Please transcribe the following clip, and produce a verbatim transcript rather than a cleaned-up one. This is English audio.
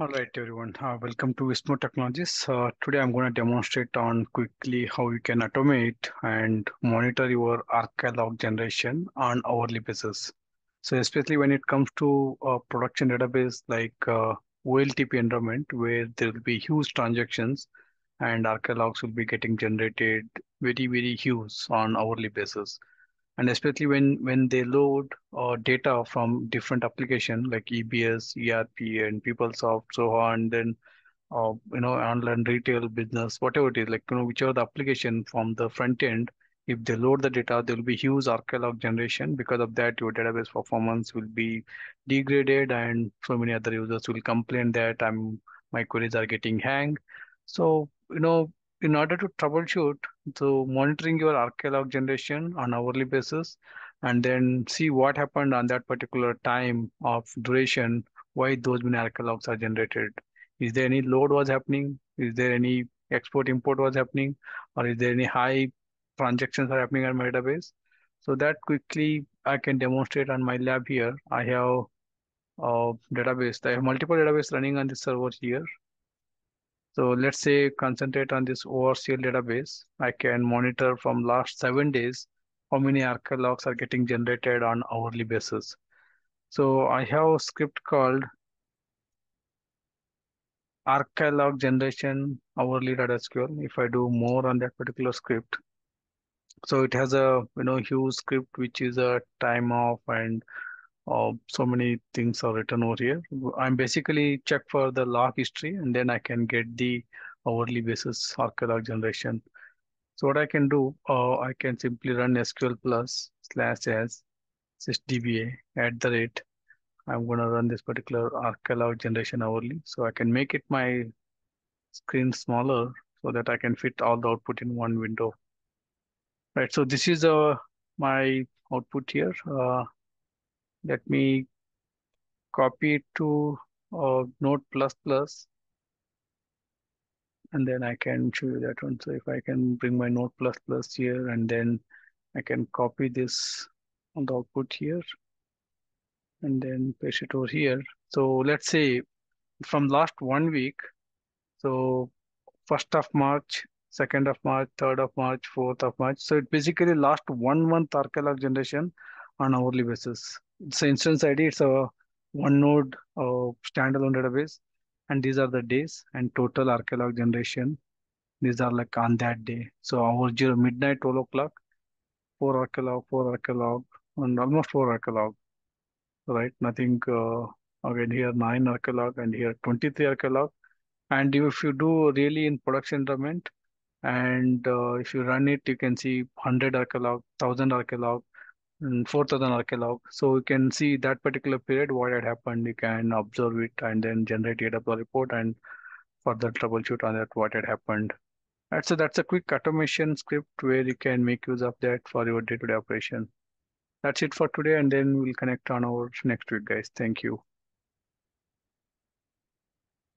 All right, everyone. Uh, welcome to Istmo Technologies. Uh, today, I'm going to demonstrate on quickly how you can automate and monitor your archivelog generation on hourly basis. So, especially when it comes to a production database like uh, O L T P environment, where there will be huge transactions and archivelogs will be getting generated very, very huge on hourly basis. And especially when, when they load uh, data from different applications like E B S, E R P, and PeopleSoft, so on, and then uh, you know online retail business, whatever it is, like you know whichever the application from the front end, if they load the data, there will be huge archivelog generation. Because of that, your database performance will be degraded, and so many other users will complain that I'm my queries are getting hanged. So you know. In order to troubleshoot, so monitoring your archivelog generation on hourly basis, and then see what happened on that particular time of duration, why those many archivelogs are generated. Is there any load was happening? Is there any export import was happening? Or is there any high transactions are happening on my database? So that quickly I can demonstrate on my lab here. I have a database. I have multiple databases running on this server here. So let's say concentrate on this O R C L database. I can monitor from last seven days how many archivelogs are getting generated on hourly basis. So I have a script called archivelog generation hourly dot S Q L. If I do more on that particular script, so it has a you know huge script which is a time off and Uh, so many things are written over here. I'm basically check for the log history, and then I can get the hourly basis archivelog generation. So what I can do, uh, I can simply run S Q L plus slash as sysdba at the rate. I'm going to run this particular archivelog generation hourly. So I can make it my screen smaller so that I can fit all the output in one window. Right. So this is uh, my output here. Uh, Let me copy it to uh, Notepad plus plus, and then I can show you that one. So if I can bring my Notepad plus plus here, and then I can copy this on the output here, and then paste it over here. So let's say from last one week, so first of March, second of March, third of March, fourth of March. So it basically last one month archivelog generation on hourly basis. It's an instance I D, it's a one node uh, standalone database, and these are the days and total archivelog generation. These are like on that day. So hour zero, midnight, twelve o'clock, four archivelog, four archivelog, and almost four archivelog, right? Nothing, uh, again here nine archivelog, and here twenty-three archivelog. And if you do really in production environment, and uh, if you run it, you can see one hundred archivelog, one thousand archivelog, and four thousand archivelog. So you can see that particular period, what had happened. You can observe it and then generate a data report and further troubleshoot on that what had happened. And so that's a quick automation script where you can make use of that for your day-to-day operation. That's it for today, and then we'll connect on our next week, guys. Thank you.